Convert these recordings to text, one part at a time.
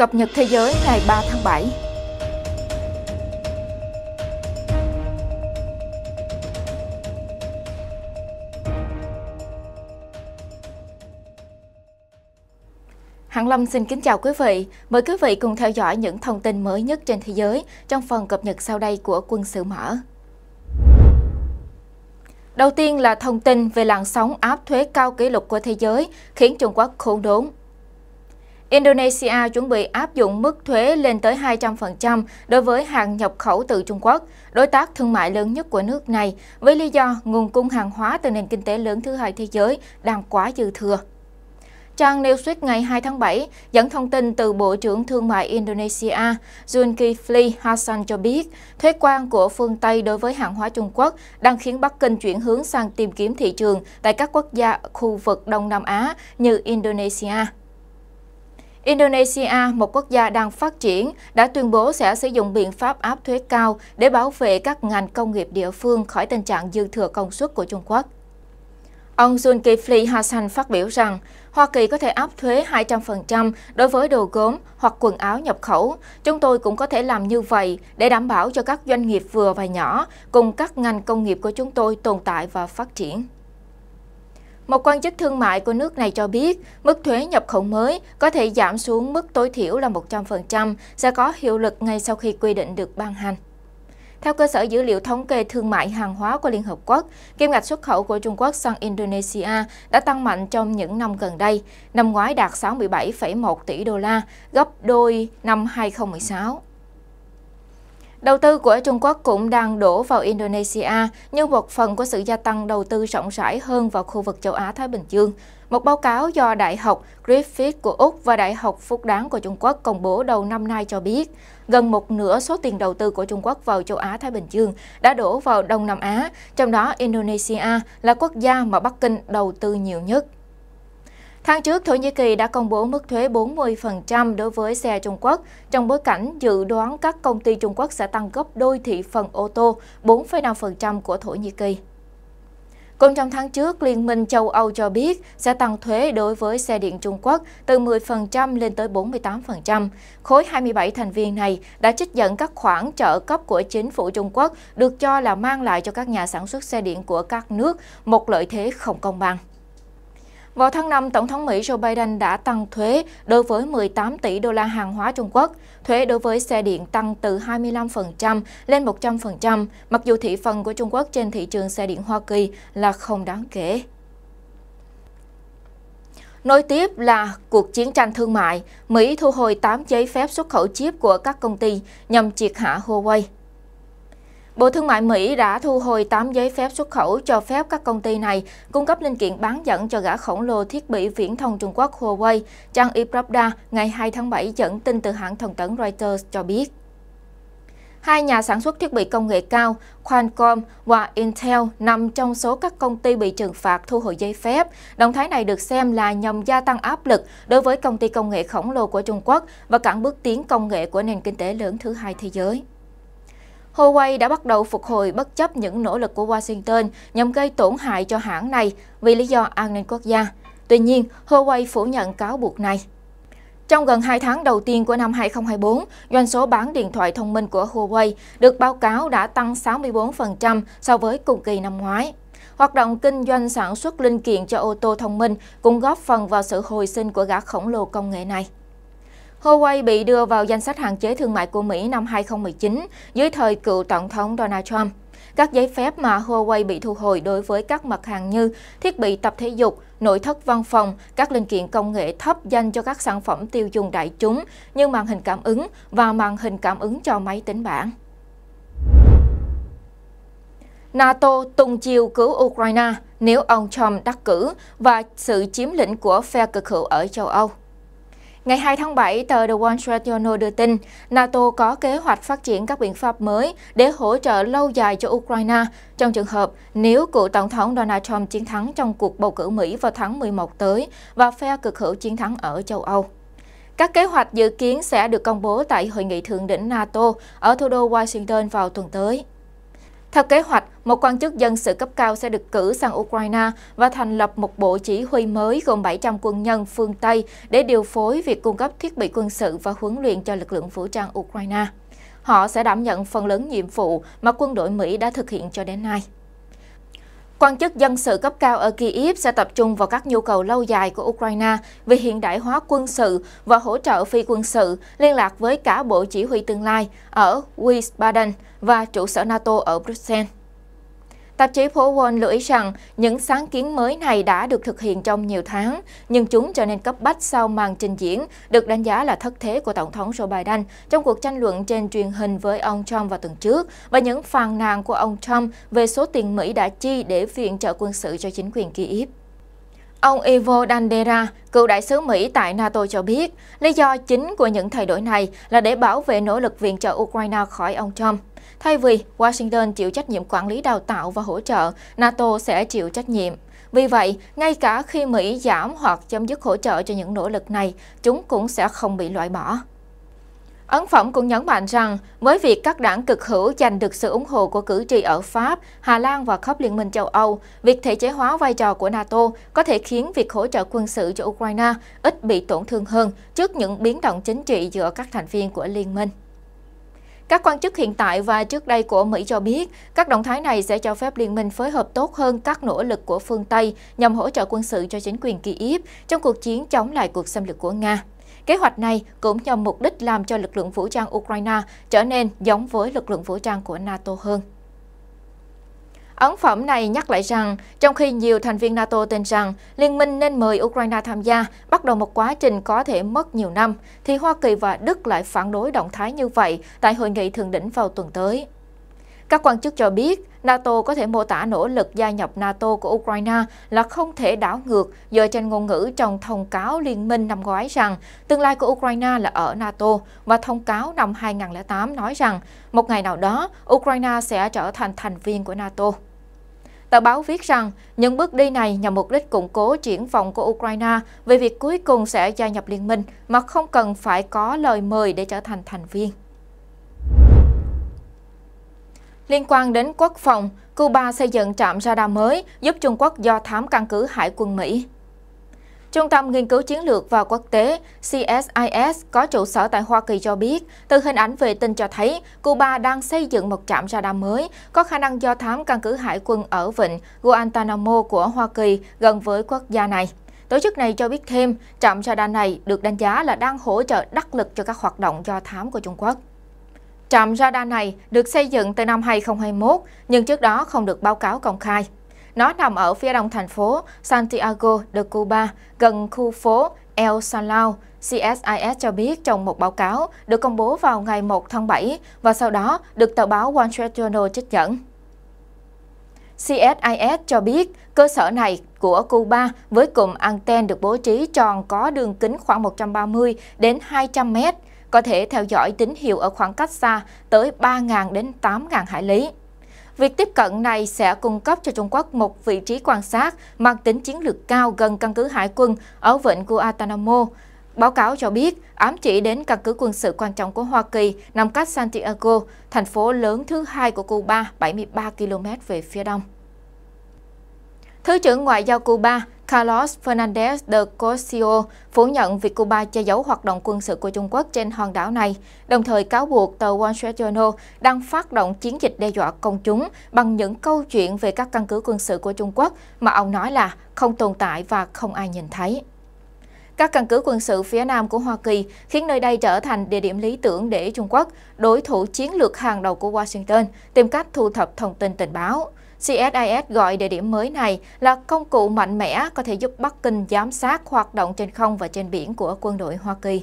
Cập nhật thế giới ngày 3 tháng 7. Hằng Lâm xin kính chào quý vị. Mời quý vị cùng theo dõi những thông tin mới nhất trên thế giới trong phần cập nhật sau đây của Quân sự mở. Đầu tiên là thông tin về làn sóng áp thuế cao kỷ lục của thế giới khiến Trung Quốc khốn đốn. Indonesia chuẩn bị áp dụng mức thuế lên tới 200% đối với hàng nhập khẩu từ Trung Quốc, đối tác thương mại lớn nhất của nước này, với lý do nguồn cung hàng hóa từ nền kinh tế lớn thứ hai thế giới đang quá dư thừa. Trang Newsweek ngày 2 tháng 7 dẫn thông tin từ Bộ trưởng Thương mại Indonesia Zulkifli Hasan cho biết, thuế quan của phương Tây đối với hàng hóa Trung Quốc đang khiến Bắc Kinh chuyển hướng sang tìm kiếm thị trường tại các quốc gia khu vực Đông Nam Á như Indonesia. Indonesia, một quốc gia đang phát triển, đã tuyên bố sẽ sử dụng biện pháp áp thuế cao để bảo vệ các ngành công nghiệp địa phương khỏi tình trạng dư thừa công suất của Trung Quốc. Ông Zulkifli Hasan phát biểu rằng, Hoa Kỳ có thể áp thuế 200% đối với đồ gốm hoặc quần áo nhập khẩu. Chúng tôi cũng có thể làm như vậy để đảm bảo cho các doanh nghiệp vừa và nhỏ cùng các ngành công nghiệp của chúng tôi tồn tại và phát triển. Một quan chức thương mại của nước này cho biết, mức thuế nhập khẩu mới có thể giảm xuống mức tối thiểu là 100%, sẽ có hiệu lực ngay sau khi quy định được ban hành. Theo cơ sở dữ liệu thống kê thương mại hàng hóa của Liên Hợp Quốc, kim ngạch xuất khẩu của Trung Quốc sang Indonesia đã tăng mạnh trong những năm gần đây, năm ngoái đạt 67,1 tỷ đô la, gấp đôi năm 2016. Đầu tư của Trung Quốc cũng đang đổ vào Indonesia như một phần của sự gia tăng đầu tư rộng rãi hơn vào khu vực châu Á-Thái Bình Dương. Một báo cáo do Đại học Griffith của Úc và Đại học Phúc Đán của Trung Quốc công bố đầu năm nay cho biết, gần một nửa số tiền đầu tư của Trung Quốc vào châu Á-Thái Bình Dương đã đổ vào Đông Nam Á, trong đó Indonesia là quốc gia mà Bắc Kinh đầu tư nhiều nhất. Tháng trước, Thổ Nhĩ Kỳ đã công bố mức thuế 40% đối với xe Trung Quốc, trong bối cảnh dự đoán các công ty Trung Quốc sẽ tăng gấp đôi thị phần ô tô 4,5% của Thổ Nhĩ Kỳ. Cũng trong tháng trước, Liên minh châu Âu cho biết sẽ tăng thuế đối với xe điện Trung Quốc từ 10% lên tới 48%. Khối 27 thành viên này đã trích dẫn các khoản trợ cấp của chính phủ Trung Quốc được cho là mang lại cho các nhà sản xuất xe điện của các nước một lợi thế không công bằng. Vào tháng 5, Tổng thống Mỹ Joe Biden đã tăng thuế đối với 18 tỷ đô la hàng hóa Trung Quốc. Thuế đối với xe điện tăng từ 25% lên 100%, mặc dù thị phần của Trung Quốc trên thị trường xe điện Hoa Kỳ là không đáng kể. Nối tiếp là cuộc chiến tranh thương mại, Mỹ thu hồi 8 giấy phép xuất khẩu chip của các công ty nhằm triệt hạ Huawei. Bộ Thương mại Mỹ đã thu hồi 8 giấy phép xuất khẩu cho phép các công ty này cung cấp linh kiện bán dẫn cho gã khổng lồ thiết bị viễn thông Trung Quốc Huawei, trang ePravda ngày 2 tháng 7 dẫn tin từ hãng thông tấn Reuters cho biết. Hai nhà sản xuất thiết bị công nghệ cao, Qualcomm và Intel, nằm trong số các công ty bị trừng phạt thu hồi giấy phép. Động thái này được xem là nhằm gia tăng áp lực đối với công ty công nghệ khổng lồ của Trung Quốc và cản bước tiến công nghệ của nền kinh tế lớn thứ hai thế giới. Huawei đã bắt đầu phục hồi bất chấp những nỗ lực của Washington nhằm gây tổn hại cho hãng này vì lý do an ninh quốc gia. Tuy nhiên, Huawei phủ nhận cáo buộc này. Trong gần 2 tháng đầu tiên của năm 2024, doanh số bán điện thoại thông minh của Huawei được báo cáo đã tăng 64% so với cùng kỳ năm ngoái. Hoạt động kinh doanh sản xuất linh kiện cho ô tô thông minh cũng góp phần vào sự hồi sinh của gã khổng lồ công nghệ này. Huawei bị đưa vào danh sách hạn chế thương mại của Mỹ năm 2019 dưới thời cựu Tổng thống Donald Trump. Các giấy phép mà Huawei bị thu hồi đối với các mặt hàng như thiết bị tập thể dục, nội thất văn phòng, các linh kiện công nghệ thấp dành cho các sản phẩm tiêu dùng đại chúng như màn hình cảm ứng và màn hình cảm ứng cho máy tính bảng. NATO tung chiêu cứu Ukraine nếu ông Trump đắc cử và sự chiếm lĩnh của phe cực hữu ở châu Âu. Ngày 2 tháng 7, tờ The Wall Street Journal đưa tin, NATO có kế hoạch phát triển các biện pháp mới để hỗ trợ lâu dài cho Ukraine trong trường hợp nếu cựu Tổng thống Donald Trump chiến thắng trong cuộc bầu cử Mỹ vào tháng 11 tới và phe cực hữu chiến thắng ở châu Âu. Các kế hoạch dự kiến sẽ được công bố tại Hội nghị Thượng đỉnh NATO ở thủ đô Washington vào tuần tới. Theo kế hoạch, một quan chức dân sự cấp cao sẽ được cử sang Ukraine và thành lập một bộ chỉ huy mới gồm 700 quân nhân phương Tây để điều phối việc cung cấp thiết bị quân sự và huấn luyện cho lực lượng vũ trang Ukraine. Họ sẽ đảm nhận phần lớn nhiệm vụ mà quân đội Mỹ đã thực hiện cho đến nay. Quan chức dân sự cấp cao ở Kyiv sẽ tập trung vào các nhu cầu lâu dài của Ukraine về hiện đại hóa quân sự và hỗ trợ phi quân sự, liên lạc với cả bộ chỉ huy tương lai ở Wiesbaden và trụ sở NATO ở Bruxelles. Tạp chí Phố Wall lưu ý rằng những sáng kiến mới này đã được thực hiện trong nhiều tháng, nhưng chúng trở nên cấp bách sau màn trình diễn được đánh giá là thất thế của Tổng thống Joe Biden trong cuộc tranh luận trên truyền hình với ông Trump vào tuần trước và những phàn nàn của ông Trump về số tiền Mỹ đã chi để viện trợ quân sự cho chính quyền Kyiv. Ông Ivo Dandera, cựu đại sứ Mỹ tại NATO cho biết, lý do chính của những thay đổi này là để bảo vệ nỗ lực viện trợ Ukraine khỏi ông Trump. Thay vì Washington chịu trách nhiệm quản lý đào tạo và hỗ trợ, NATO sẽ chịu trách nhiệm. Vì vậy, ngay cả khi Mỹ giảm hoặc chấm dứt hỗ trợ cho những nỗ lực này, chúng cũng sẽ không bị loại bỏ. Ấn phẩm cũng nhấn mạnh rằng, với việc các đảng cực hữu giành được sự ủng hộ của cử tri ở Pháp, Hà Lan và khắp Liên minh châu Âu, việc thể chế hóa vai trò của NATO có thể khiến việc hỗ trợ quân sự cho Ukraine ít bị tổn thương hơn trước những biến động chính trị giữa các thành viên của Liên minh. Các quan chức hiện tại và trước đây của Mỹ cho biết, các động thái này sẽ cho phép Liên minh phối hợp tốt hơn các nỗ lực của phương Tây nhằm hỗ trợ quân sự cho chính quyền Kyiv trong cuộc chiến chống lại cuộc xâm lược của Nga. Kế hoạch này cũng nhằm mục đích làm cho lực lượng vũ trang Ukraine trở nên giống với lực lượng vũ trang của NATO hơn. Ấn phẩm này nhắc lại rằng, trong khi nhiều thành viên NATO tin rằng Liên minh nên mời Ukraine tham gia, bắt đầu một quá trình có thể mất nhiều năm, thì Hoa Kỳ và Đức lại phản đối động thái như vậy tại hội nghị thượng đỉnh vào tuần tới. Các quan chức cho biết, NATO có thể mô tả nỗ lực gia nhập NATO của Ukraine là không thể đảo ngược dựa trên ngôn ngữ trong thông cáo liên minh năm ngoái rằng tương lai của Ukraine là ở NATO và thông cáo năm 2008 nói rằng một ngày nào đó Ukraine sẽ trở thành thành viên của NATO. Tờ báo viết rằng những bước đi này nhằm mục đích củng cố triển vọng của Ukraine về việc cuối cùng sẽ gia nhập liên minh mà không cần phải có lời mời để trở thành thành viên. Liên quan đến quốc phòng, Cuba xây dựng trạm radar mới giúp Trung Quốc do thám căn cứ hải quân Mỹ. Trung tâm Nghiên cứu Chiến lược và Quốc tế CSIS có trụ sở tại Hoa Kỳ cho biết, từ hình ảnh vệ tinh cho thấy Cuba đang xây dựng một trạm radar mới có khả năng do thám căn cứ hải quân ở vịnh Guantanamo của Hoa Kỳ gần với quốc gia này. Tổ chức này cho biết thêm, trạm radar này được đánh giá là đang hỗ trợ đắc lực cho các hoạt động do thám của Trung Quốc. Trạm radar này được xây dựng từ năm 2021, nhưng trước đó không được báo cáo công khai. Nó nằm ở phía đông thành phố Santiago de Cuba, gần khu phố El Salao. CSIS cho biết trong một báo cáo được công bố vào ngày 1 tháng 7 và sau đó được tờ báo Wall Street Journal trích dẫn. CSIS cho biết cơ sở này của Cuba với cụm anten được bố trí tròn có đường kính khoảng 130 đến 200 mét. Có thể theo dõi tín hiệu ở khoảng cách xa tới 3.000 đến 8.000 hải lý. Việc tiếp cận này sẽ cung cấp cho Trung Quốc một vị trí quan sát mang tính chiến lược cao gần căn cứ hải quân ở vịnh Guantanamo. Báo cáo cho biết ám chỉ đến căn cứ quân sự quan trọng của Hoa Kỳ nằm cách Santiago, thành phố lớn thứ hai của Cuba, 73 km về phía đông. Thứ trưởng Ngoại giao Cuba Carlos Fernández de Cossío phủ nhận việc Cuba che giấu hoạt động quân sự của Trung Quốc trên hòn đảo này, đồng thời cáo buộc tờ Wall Street Journal đang phát động chiến dịch đe dọa công chúng bằng những câu chuyện về các căn cứ quân sự của Trung Quốc mà ông nói là không tồn tại và không ai nhìn thấy. Các căn cứ quân sự phía nam của Hoa Kỳ khiến nơi đây trở thành địa điểm lý tưởng để Trung Quốc, đối thủ chiến lược hàng đầu của Washington, tìm cách thu thập thông tin tình báo. CSIS gọi địa điểm mới này là công cụ mạnh mẽ có thể giúp Bắc Kinh giám sát hoạt động trên không và trên biển của quân đội Hoa Kỳ.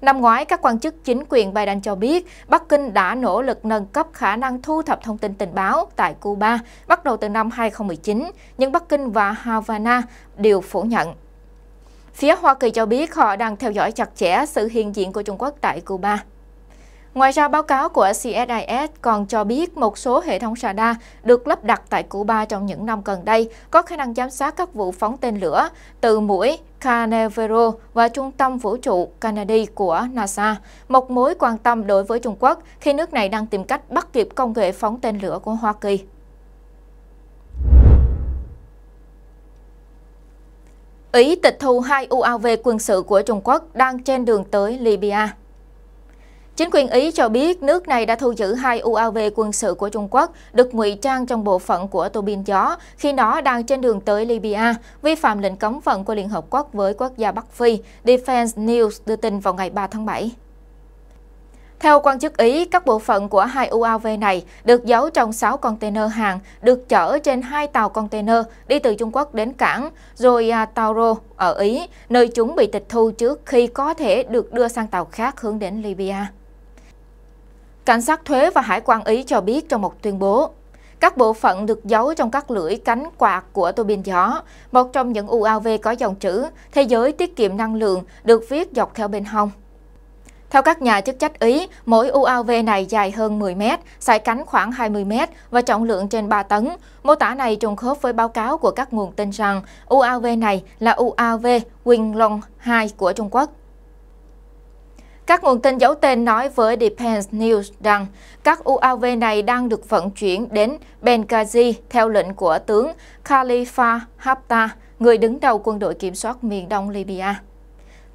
Năm ngoái, các quan chức chính quyền Biden cho biết Bắc Kinh đã nỗ lực nâng cấp khả năng thu thập thông tin tình báo tại Cuba bắt đầu từ năm 2019, nhưng Bắc Kinh và Havana đều phủ nhận. Phía Hoa Kỳ cho biết họ đang theo dõi chặt chẽ sự hiện diện của Trung Quốc tại Cuba. Ngoài ra, báo cáo của CSIS còn cho biết một số hệ thống radar được lắp đặt tại Cuba trong những năm gần đây có khả năng giám sát các vụ phóng tên lửa từ mũi Canaveral và trung tâm vũ trụ Kennedy của NASA, một mối quan tâm đối với Trung Quốc khi nước này đang tìm cách bắt kịp công nghệ phóng tên lửa của Hoa Kỳ. Ý tịch thu 2 UAV quân sự của Trung Quốc đang trên đường tới Libya. Chính quyền Ý cho biết nước này đã thu giữ 2 UAV quân sự của Trung Quốc được ngụy trang trong bộ phận của tua bin gió khi nó đang trên đường tới Libya, vi phạm lệnh cấm vận của Liên Hợp Quốc với quốc gia Bắc Phi, Defense News đưa tin vào ngày 3 tháng 7. Theo quan chức Ý, các bộ phận của 2 UAV này được giấu trong 6 container hàng, được chở trên 2 tàu container đi từ Trung Quốc đến cảng Gioia Tauro ở Ý, nơi chúng bị tịch thu trước khi có thể được đưa sang tàu khác hướng đến Libya. Cảnh sát thuế và hải quan Ý cho biết trong một tuyên bố, các bộ phận được giấu trong các lưỡi cánh quạt của tua bin gió, một trong những UAV có dòng chữ "Thế giới tiết kiệm năng lượng" được viết dọc theo bên hông. Theo các nhà chức trách Ý, mỗi UAV này dài hơn 10 mét, sải cánh khoảng 20 mét và trọng lượng trên 3 tấn. Mô tả này trùng khớp với báo cáo của các nguồn tin rằng UAV này là UAV Wing Loong II của Trung Quốc. Các nguồn tin giấu tên nói với Defense News rằng các UAV này đang được vận chuyển đến Benghazi theo lệnh của tướng Khalifa Haftar, người đứng đầu quân đội kiểm soát miền đông Libya.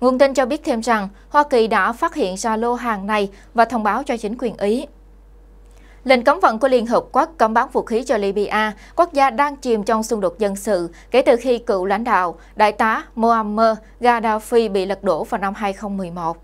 Nguồn tin cho biết thêm rằng Hoa Kỳ đã phát hiện ra lô hàng này và thông báo cho chính quyền Ý. Lệnh cấm vận của Liên Hợp Quốc cấm bán vũ khí cho Libya, quốc gia đang chìm trong xung đột dân sự kể từ khi cựu lãnh đạo Đại tá Muammar Gaddafi bị lật đổ vào năm 2011.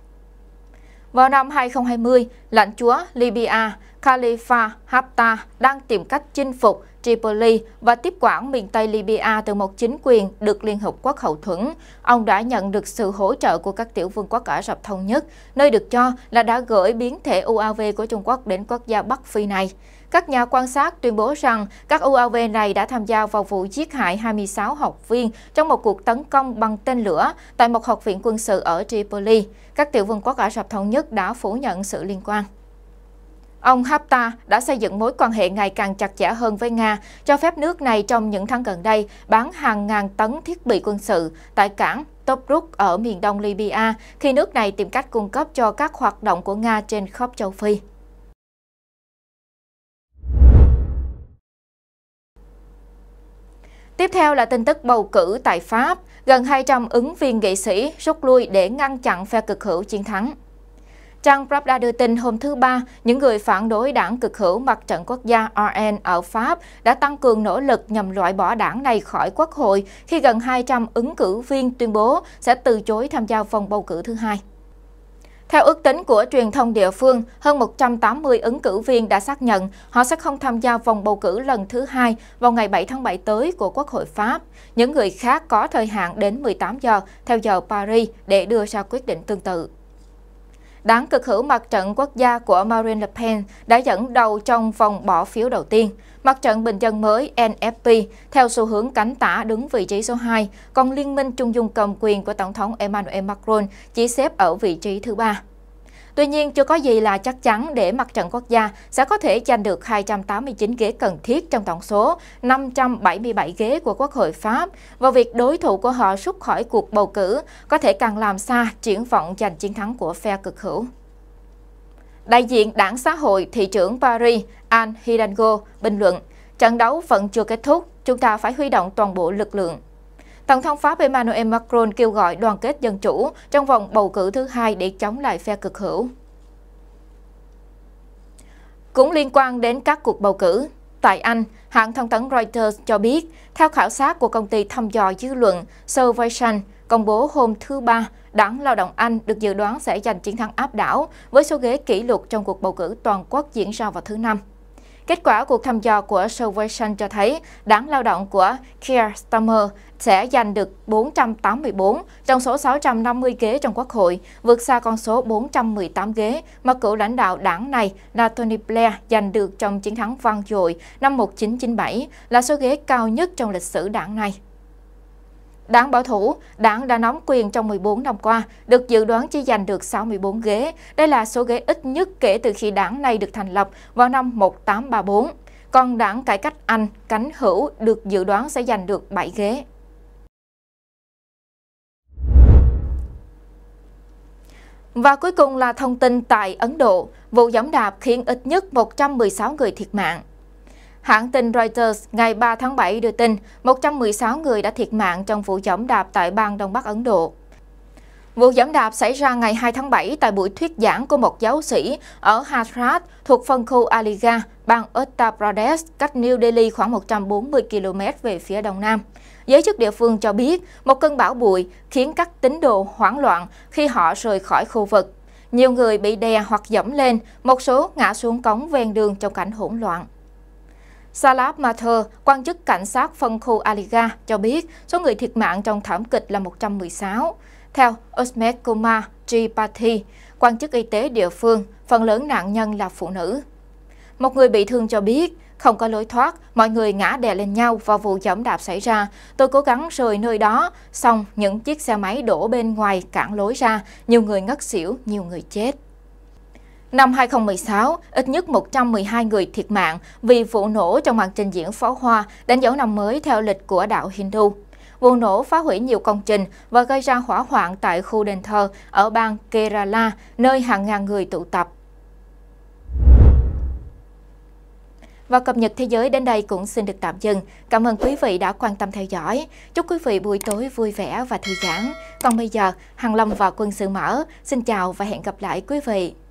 Vào năm 2020, lãnh chúa Libya Khalifa Haftar đang tìm cách chinh phục Tripoli và tiếp quản miền Tây Libya từ một chính quyền được Liên Hợp Quốc hậu thuẫn. Ông đã nhận được sự hỗ trợ của các tiểu vương quốc Ả Rập Thống Nhất, nơi được cho là đã gửi biến thể UAV của Trung Quốc đến quốc gia Bắc Phi này. Các nhà quan sát tuyên bố rằng các UAV này đã tham gia vào vụ giết hại 26 học viên trong một cuộc tấn công bằng tên lửa tại một học viện quân sự ở Tripoli. Các tiểu vương quốc Ả Rập Thống Nhất đã phủ nhận sự liên quan. Ông Haftar đã xây dựng mối quan hệ ngày càng chặt chẽ hơn với Nga, cho phép nước này trong những tháng gần đây bán hàng ngàn tấn thiết bị quân sự tại cảng Tobruk ở miền đông Libya, khi nước này tìm cách cung cấp cho các hoạt động của Nga trên khắp châu Phi. Tiếp theo là tin tức bầu cử tại Pháp. Gần 200 ứng viên nghị sĩ rút lui để ngăn chặn phe cực hữu chiến thắng. Trang Pravda đưa tin hôm thứ Ba, những người phản đối đảng cực hữu Mặt trận Quốc gia RN ở Pháp đã tăng cường nỗ lực nhằm loại bỏ đảng này khỏi quốc hội khi gần 200 ứng cử viên tuyên bố sẽ từ chối tham gia vòng bầu cử thứ hai. Theo ước tính của truyền thông địa phương, hơn 180 ứng cử viên đã xác nhận họ sẽ không tham gia vòng bầu cử lần thứ hai vào ngày 7 tháng 7 tới của Quốc hội Pháp. Những người khác có thời hạn đến 18 giờ theo giờ Paris để đưa ra quyết định tương tự. Đảng cực hữu Mặt trận Quốc gia của Marine Le Pen đã dẫn đầu trong vòng bỏ phiếu đầu tiên. Mặt trận Bình dân mới NFP theo xu hướng cánh tả đứng vị trí số 2, còn Liên minh Trung dung cầm quyền của Tổng thống Emmanuel Macron chỉ xếp ở vị trí thứ 3. Tuy nhiên, chưa có gì là chắc chắn để Mặt trận Quốc gia sẽ có thể giành được 289 ghế cần thiết trong tổng số 577 ghế của Quốc hội Pháp, và việc đối thủ của họ rút khỏi cuộc bầu cử có thể càng làm xa triển vọng giành chiến thắng của phe cực hữu. Đại diện Đảng Xã hội, thị trưởng Paris Anne Hidalgo bình luận, trận đấu vẫn chưa kết thúc, chúng ta phải huy động toàn bộ lực lượng. Tổng thống Pháp Emmanuel Macron kêu gọi đoàn kết dân chủ trong vòng bầu cử thứ hai để chống lại phe cực hữu. Cũng liên quan đến các cuộc bầu cử, tại Anh, hãng thông tấn Reuters cho biết, theo khảo sát của công ty thăm dò dư luận Surveysan công bố hôm thứ Ba, Đảng Lao động Anh được dự đoán sẽ giành chiến thắng áp đảo với số ghế kỷ lục trong cuộc bầu cử toàn quốc diễn ra vào thứ Năm. Kết quả cuộc thăm dò của Surveysan cho thấy Đảng Lao động của Keir Starmer sẽ giành được 484 trong số 650 ghế trong Quốc hội, vượt xa con số 418 ghế mà cựu lãnh đạo đảng này là Tony Blair giành được trong chiến thắng vang dội năm 1997, là số ghế cao nhất trong lịch sử đảng này. Đảng Bảo thủ, đảng đã nắm quyền trong 14 năm qua, được dự đoán chỉ giành được 64 ghế. Đây là số ghế ít nhất kể từ khi đảng này được thành lập vào năm 1834. Còn đảng Cải cách Anh, cánh hữu, được dự đoán sẽ giành được 7 ghế. Và cuối cùng là thông tin tại Ấn Độ, vụ giẫm đạp khiến ít nhất 116 người thiệt mạng. Hãng tin Reuters ngày 3 tháng 7 đưa tin 116 người đã thiệt mạng trong vụ giẫm đạp tại bang Đông Bắc Ấn Độ. Vụ giẫm đạp xảy ra ngày 2 tháng 7 tại buổi thuyết giảng của một giáo sĩ ở Hazrat thuộc phân khu Aligarh, bang Uttar Pradesh, cách New Delhi khoảng 140 km về phía đông nam. Giới chức địa phương cho biết một cơn bão bụi khiến các tín đồ hoảng loạn khi họ rời khỏi khu vực. Nhiều người bị đè hoặc giẫm lên, một số ngã xuống cống ven đường trong cảnh hỗn loạn. Salab Mathur, quan chức cảnh sát phân khu Aligarh, cho biết số người thiệt mạng trong thảm kịch là 116. Theo Usmed Kumar Tripathi, quan chức y tế địa phương, phần lớn nạn nhân là phụ nữ. Một người bị thương cho biết, không có lối thoát, mọi người ngã đè lên nhau vào vụ giẫm đạp xảy ra. Tôi cố gắng rời nơi đó, xong những chiếc xe máy đổ bên ngoài cản lối ra, nhiều người ngất xỉu, nhiều người chết. Năm 2016, ít nhất 112 người thiệt mạng vì vụ nổ trong màn trình diễn pháo hoa đánh dấu năm mới theo lịch của đạo Hindu. Vụ nổ phá hủy nhiều công trình và gây ra hỏa hoạn tại khu đền thờ ở bang Kerala, nơi hàng ngàn người tụ tập. Và cập nhật thế giới đến đây cũng xin được tạm dừng. Cảm ơn quý vị đã quan tâm theo dõi. Chúc quý vị buổi tối vui vẻ và thư giãn. Còn bây giờ, Hằng Lâm và Quân Sự Mở xin chào và hẹn gặp lại quý vị.